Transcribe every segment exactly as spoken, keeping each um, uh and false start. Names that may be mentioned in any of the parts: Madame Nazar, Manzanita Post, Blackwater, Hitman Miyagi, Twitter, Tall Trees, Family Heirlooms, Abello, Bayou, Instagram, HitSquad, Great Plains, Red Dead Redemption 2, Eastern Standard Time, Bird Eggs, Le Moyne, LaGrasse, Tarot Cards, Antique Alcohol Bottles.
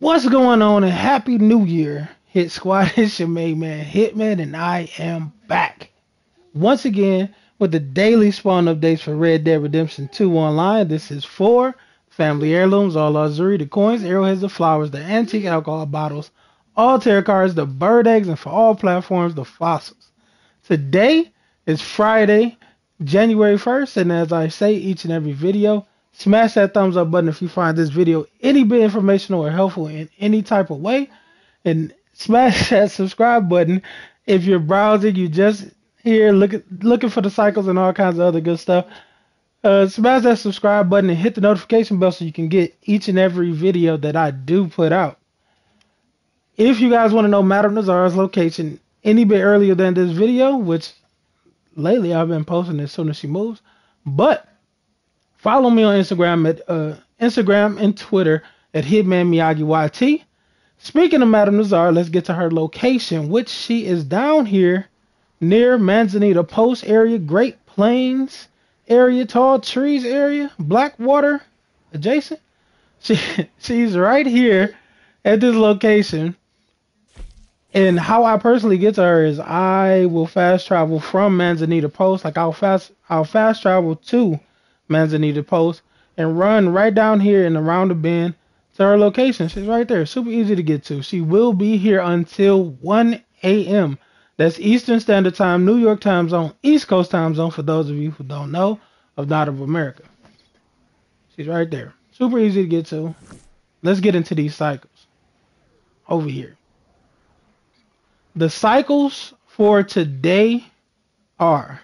What's going on, and happy new year, Hit Squad. It's your main man Hitman, and I am back once again with the daily spawn updates for Red Dead Redemption two online. This is for Family Heirlooms, all Azuri, the coins, arrowheads, the flowers, the antique alcohol bottles, all tarot cards, the bird eggs, and for all platforms, the fossils. Today is Friday, January first, and as I say each and every video, smash that thumbs up button if you find this video any bit informational or helpful in any type of way. And smash that subscribe button if you're browsing, you just here look at, looking for the cycles and all kinds of other good stuff. Uh, smash that subscribe button and hit the notification bell so you can get each and every video that I do put out. If you guys want to know Madame Nazar's location any bit earlier than this video, which lately I've been posting as soon as she moves, but follow me on Instagram at uh, Instagram and Twitter at Hitman Miyagi Y T. Speaking of Madame Nazar, let's get to her location, which she is down here near Manzanita Post area, Great Plains area, Tall Trees area, Blackwater adjacent. She she's right here at this location. And how I personally get to her is I will fast travel from Manzanita Post. Like I'll fast I'll fast travel to Manzanita Post and run right down here and around the bend to her location. She's right there, super easy to get to. She will be here until one A M That's Eastern Standard Time, New York time zone, East Coast time zone, for those of you who don't know, of not of America. She's right there, super easy to get to. Let's get into these cycles over here. The cycles for today are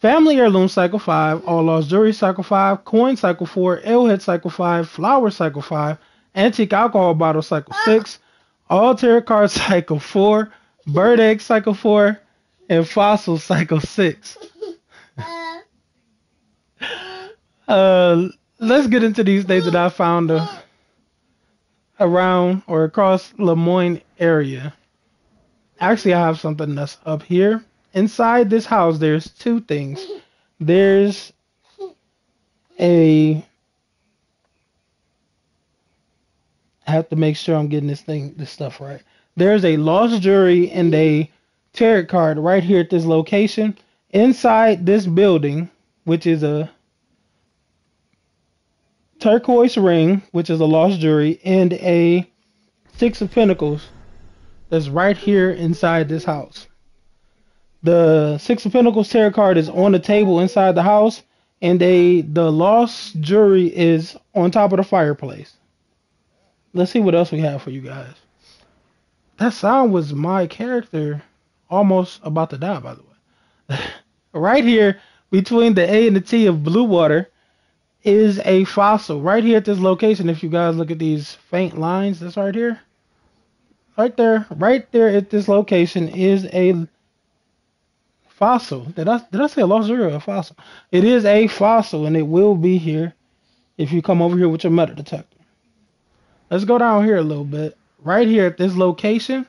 Family Heirloom Cycle five, All Lost Jewelry Cycle five, Coin Cycle four, Elhead Cycle five, Flower Cycle five, Antique Alcohol Bottle Cycle six, All Tarot Cards Cycle four, Bird Egg Cycle four, and Fossil Cycle six. uh, let's get into these days that I found uh, around or across Le Moyne area. Actually, I have something that's up here. Inside this house, there's two things. There's a... I have to make sure I'm getting this thing, this stuff right. There's a lost jewelry and a tarot card right here at this location. Inside this building, which is a turquoise ring, which is a lost jewelry, and a six of pentacles that's right here inside this house. The Six of Pentacles tarot card is on the table inside the house, and a the lost jewelry is on top of the fireplace. Let's see what else we have for you guys. That sound was my character almost about to die, by the way. Right here between the A and the T of Blue Water is a fossil right here at this location. If you guys look at these faint lines, that's right here. Right there, right there at this location is a fossil. Did I, did I say a lost jewelry or a fossil? It is a fossil, and it will be here if you come over here with your metal detector. Let's go down here a little bit. Right here at this location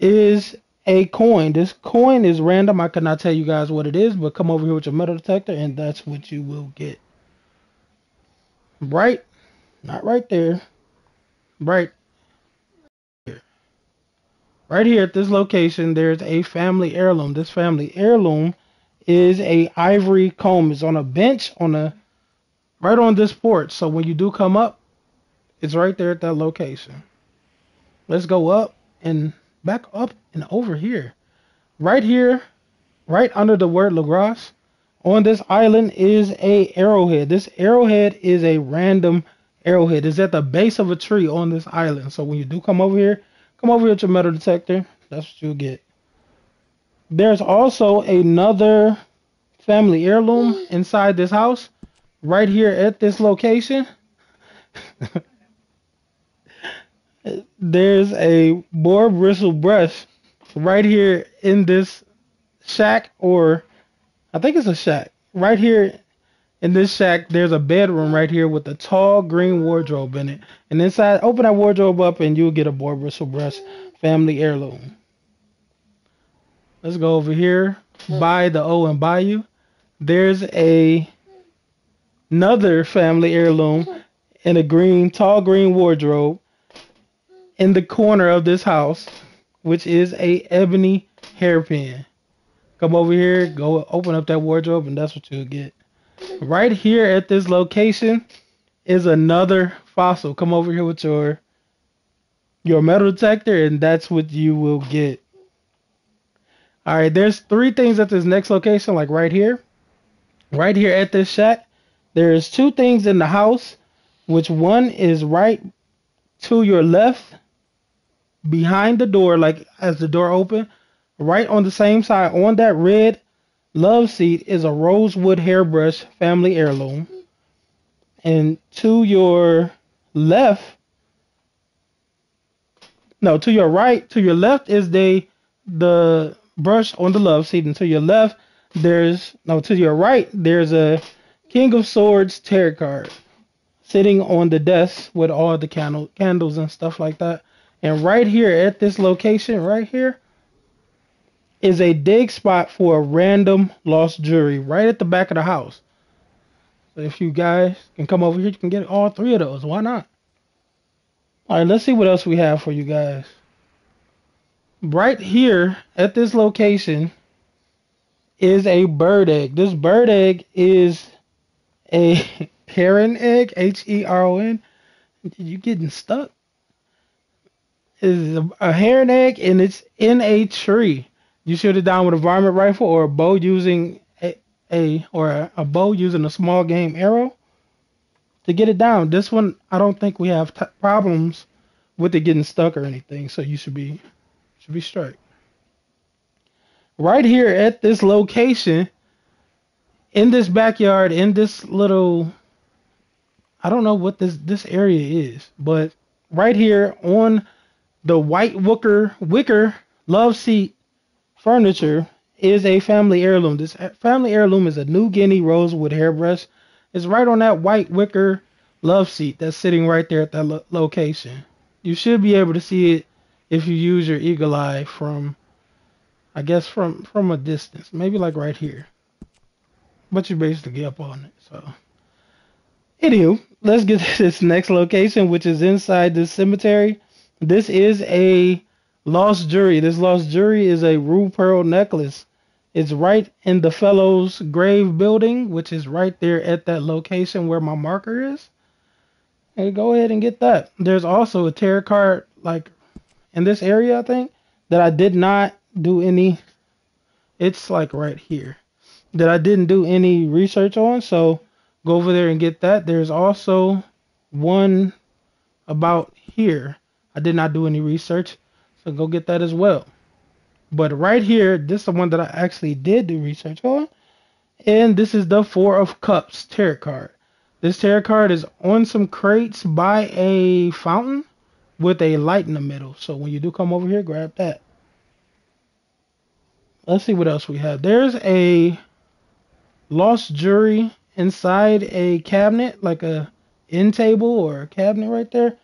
is a coin. This coin is random. I could not tell you guys what it is, but come over here with your metal detector, and that's what you will get. Right, not right there. Right here. Right here at this location, there's a family heirloom. This family heirloom is a ivory comb. It's on a bench on a right on this porch. So when you do come up, it's right there at that location. Let's go up and back up and over here. Right here, right under the word LaGrasse, on this island is a arrowhead. This arrowhead is a random arrowhead. It's at the base of a tree on this island. So when you do come over here, come over here with your metal detector. That's what you'll get. There's also another family heirloom inside this house, right here at this location. There's a boar bristle brush right here in this shack, or I think it's a shack. Right here in this shack, there's a bedroom right here with a tall green wardrobe in it. And inside, open that wardrobe up and you'll get a boar bristle brush family heirloom. Let's go over here by the O and Bayou. There's a another family heirloom in a green, tall green wardrobe. in the corner of this house, which is a ebony hairpin. Come over here, go open up that wardrobe, and that's what you'll get. Right here at this location is another fossil. Come over here with your your metal detector, and that's what you will get. All right, there's three things at this next location, like right here. Right here at this shack, there is two things in the house, which one is right to your left behind the door, like as the door open, right on the same side on that red love seat is a rosewood hairbrush family heirloom. And to your left, no, to your right, to your left is the the brush on the love seat, and to your left there's no to your right there's a King of Swords tarot card sitting on the desk with all the candle candles and stuff like that. And right here at this location right here is a dig spot for a random lost jewelry right at the back of the house. So if you guys can come over here, you can get all three of those. Why not? All right, let's see what else we have for you guys. Right here at this location is a bird egg. This bird egg is a heron egg, H E R O N. You getting stuck? Is a, a heron egg, and it's in a tree. You shoot it down with a varmint rifle or a bow using a, a or a, a bow using a small game arrow to get it down. This one, I don't think we have t problems with it getting stuck or anything, so you should be should be straight. Right here at this location, in this backyard, in this little, I don't know what this this area is, but right here on the white wicker wicker love seat furniture is a family heirloom. This family heirloom is a New Guinea rosewood hairbrush. It's right on that white wicker love seat that's sitting right there at that lo location. You should be able to see it if you use your eagle eye from, I guess, from from a distance, maybe like right here. But you basically get up on it. So, anywho, let's get to this next location, which is inside this cemetery. This is a lost jewelry. This lost jewelry is a rue pearl necklace. It's right in the Fellows Grave building, which is right there at that location where my marker is. And go ahead and get that. There's also a tarot card like in this area, I think, that I did not do any. It's like right here that I didn't do any research on. So go over there and get that. There's also one about here. I did not do any research, so go get that as well. But right here, this is the one that I actually did do research on, and this is the Four of Cups tarot card. This tarot card is on some crates by a fountain with a light in the middle. So when you do come over here, grab that. Let's see what else we have. There's a lost jewelry inside a cabinet, like a end table or a cabinet right there.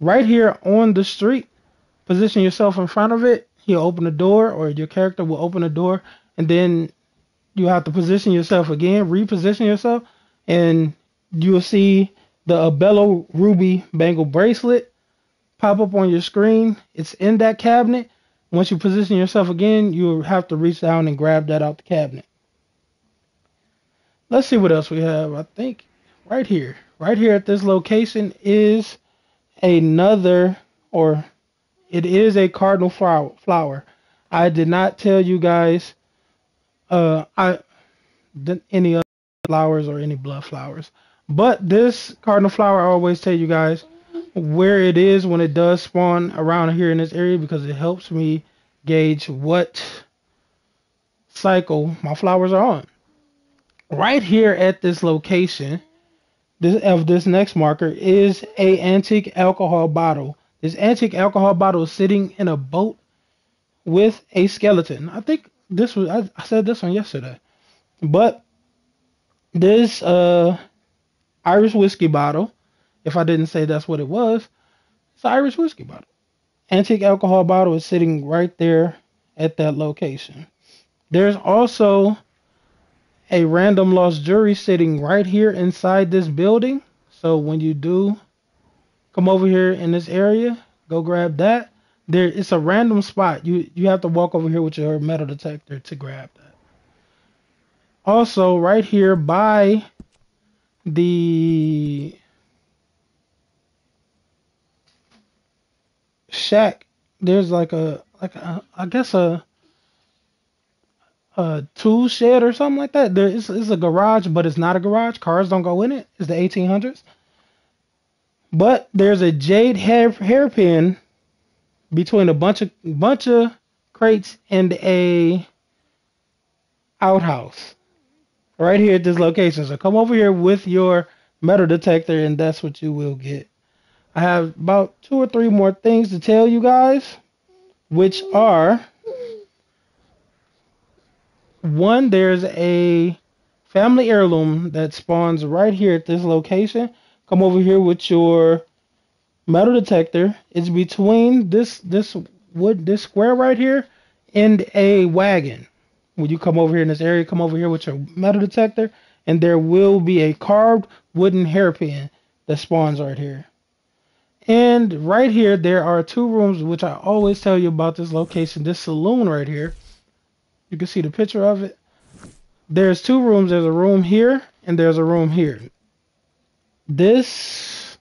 Right here on the street, position yourself in front of it. You'll open the door, or your character will open the door, and then you have to position yourself again, reposition yourself, and you'll see the Abello Ruby Bangle Bracelet pop up on your screen. It's in that cabinet. Once you position yourself again, you'll have to reach down and grab that out the cabinet. Let's see what else we have. I think right here, right here at this location is another, or it is a cardinal flower flower. I did not tell you guys uh I didn't any other flowers or any blood flowers, but this cardinal flower, I always tell you guys where it is when it does spawn around here in this area, because it helps me gauge what cycle my flowers are on. Right here at this location, This, of this next marker, is a antique alcohol bottle. This antique alcohol bottle is sitting in a boat with a skeleton. I think this was, I, I said this one yesterday, but this uh, Irish whiskey bottle, if I didn't say that's what it was, it's an Irish whiskey bottle. Antique alcohol bottle is sitting right there at that location. There's also a random lost jewelry sitting right here inside this building. So when you do come over here in this area, Go grab that. There, it's a random spot. You you have to walk over here with your metal detector to grab that. Also, right here by the shack, there's like a like a, I guess a a tool shed or something like that. There is it's a garage, but it's not a garage. Cars don't go in it. It's the eighteen hundreds. But there's a jade hair hairpin between a bunch of bunch of crates and a outhouse right here at this location. So come over here with your metal detector, and that's what you will get. I have about two or three more things to tell you guys, which are one, there's a family heirloom that spawns right here at this location. Come over here with your metal detector. It's between this this wood this square right here and a wagon. When you come over here in this area, come over here with your metal detector, and there will be a carved wooden hairpin that spawns right here. And right here there are two rooms, which I always tell you about this location, this saloon right here. You can see the picture of it. There's two rooms. There's a room here and there's a room here. This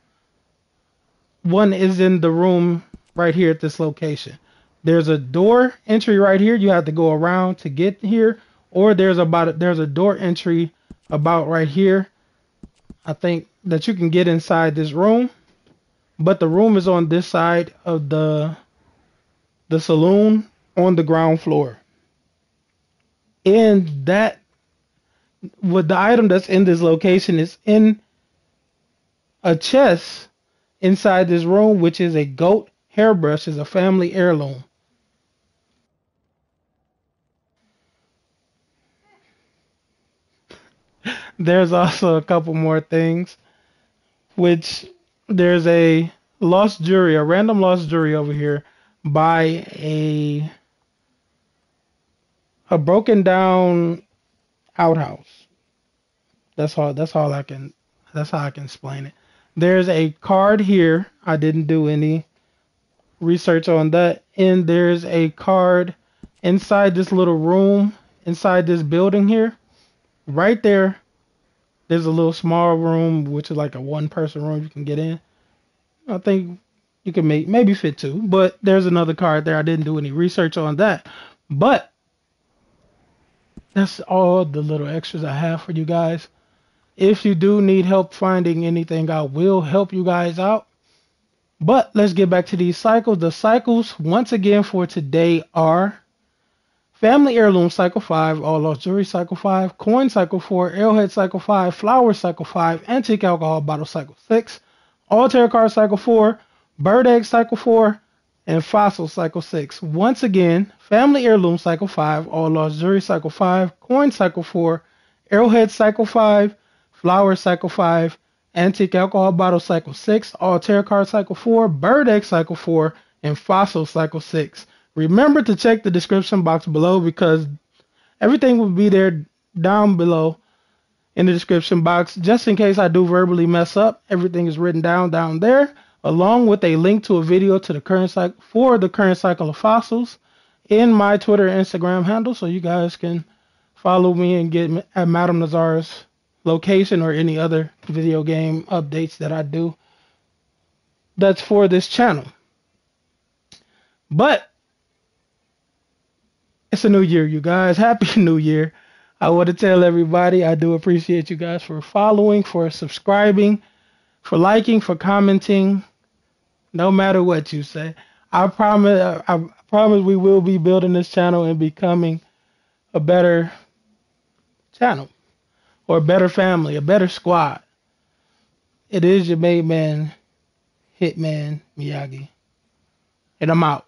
one is in the room right here at this location. There's a door entry right here. You have to go around to get here, or there's about there's a door entry about right here, I think, that you can get inside this room. But the room is on this side of the the saloon on the ground floor. And that with the item that's in this location is in a chest inside this room, which is a goat hairbrush, is a family heirloom. There's also a couple more things, which there's a lost jewelry, a random lost jewelry over here by a a broken down outhouse. That's all. That's all I can. That's how I can explain it. There's a card here. I didn't do any research on that. And there's a card inside this little room, inside this building here. Right there, there's a little small room, which is like a one-person room you can get in. I think you can make, maybe fit two. But there's another card there. I didn't do any research on that. But that's all the little extras I have for you guys. If you do need help finding anything, I will help you guys out. But let's get back to these cycles. The cycles, once again, for today are Family Heirloom Cycle five, All Lost Jewelry Cycle five, Coin Cycle four, Arrowhead Cycle five, Flower Cycle five, Antique Alcohol Bottle Cycle six, All Tarot Cards Cycle four, Bird Eggs Cycle four, and Fossil Cycle six. Once again, Family Heirloom Cycle five, All Lost Jewelry Cycle five, Coin Cycle four, Arrowhead Cycle five, Flower Cycle five, Antique Alcohol Bottle Cycle six, All Tarot Card Cycle four, Bird Egg Cycle four, and Fossil Cycle six. Remember to check the description box below, because everything will be there down below in the description box. Just in case I do verbally mess up, everything is written down down there, along with a link to a video to the current cycle for the current cycle of fossils in my Twitter and Instagram handle, so you guys can follow me and get at Madame Nazar's location or any other video game updates that I do that's for this channel. But it's a new year, you guys. Happy New Year. I want to tell everybody I do appreciate you guys for following, for subscribing, for liking, for commenting, no matter what you say. I promise I promise we will be building this channel and becoming a better channel, or a better family, a better squad. It is your main man, Hitman Miyagi. And I'm out.